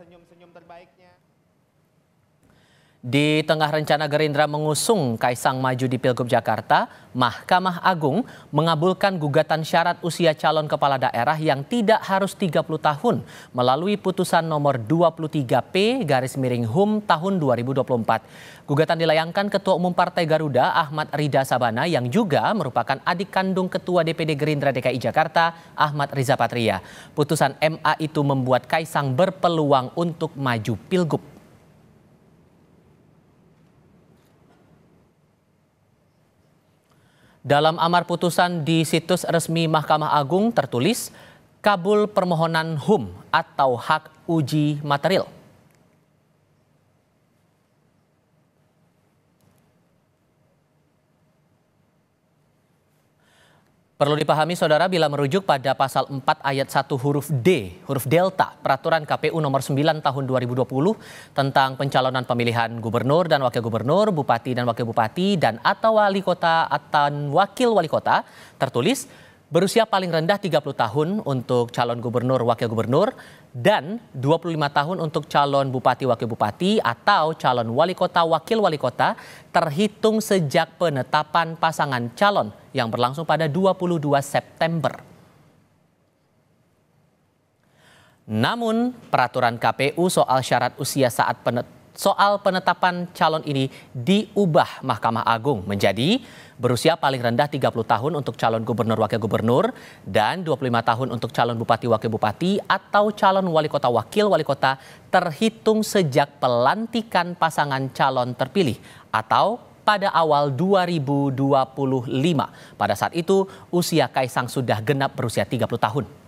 senyum-senyum terbaiknya. Di tengah rencana Gerindra mengusung Kaesang maju di Pilgub Jakarta, Mahkamah Agung mengabulkan gugatan syarat usia calon kepala daerah yang tidak harus 30 tahun melalui Putusan No. 23/P/HUM/2024. Gugatan dilayangkan Ketua Umum Partai Garuda Ahmad Ridha Sabana yang juga merupakan adik kandung Ketua DPD Gerindra DKI Jakarta Ahmad Riza Patria. Putusan MA itu membuat Kaesang berpeluang untuk maju Pilgub. Dalam amar putusan di situs resmi Mahkamah Agung tertulis kabul permohonan HUM atau hak uji material. Perlu dipahami saudara bila merujuk pada pasal 4 ayat 1 huruf D, huruf delta, peraturan KPU nomor 9 tahun 2020 tentang pencalonan pemilihan gubernur dan wakil gubernur, bupati dan wakil bupati, dan atau wali kota atau wakil wali kota, tertulis berusia paling rendah 30 tahun untuk calon gubernur, wakil gubernur, dan 25 tahun untuk calon bupati, wakil bupati, atau calon wali kota, wakil wali kota, terhitung sejak penetapan pasangan calon yang berlangsung pada 22 September. Namun, peraturan KPU soal syarat usia saat penetapan calon ini diubah Mahkamah Agung menjadi berusia paling rendah 30 tahun untuk calon gubernur wakil gubernur dan 25 tahun untuk calon bupati wakil bupati atau calon wali kota wakil wali kota terhitung sejak pelantikan pasangan calon terpilih atau pada awal 2025. Pada saat itu usia Kaesang sudah genap berusia 30 tahun.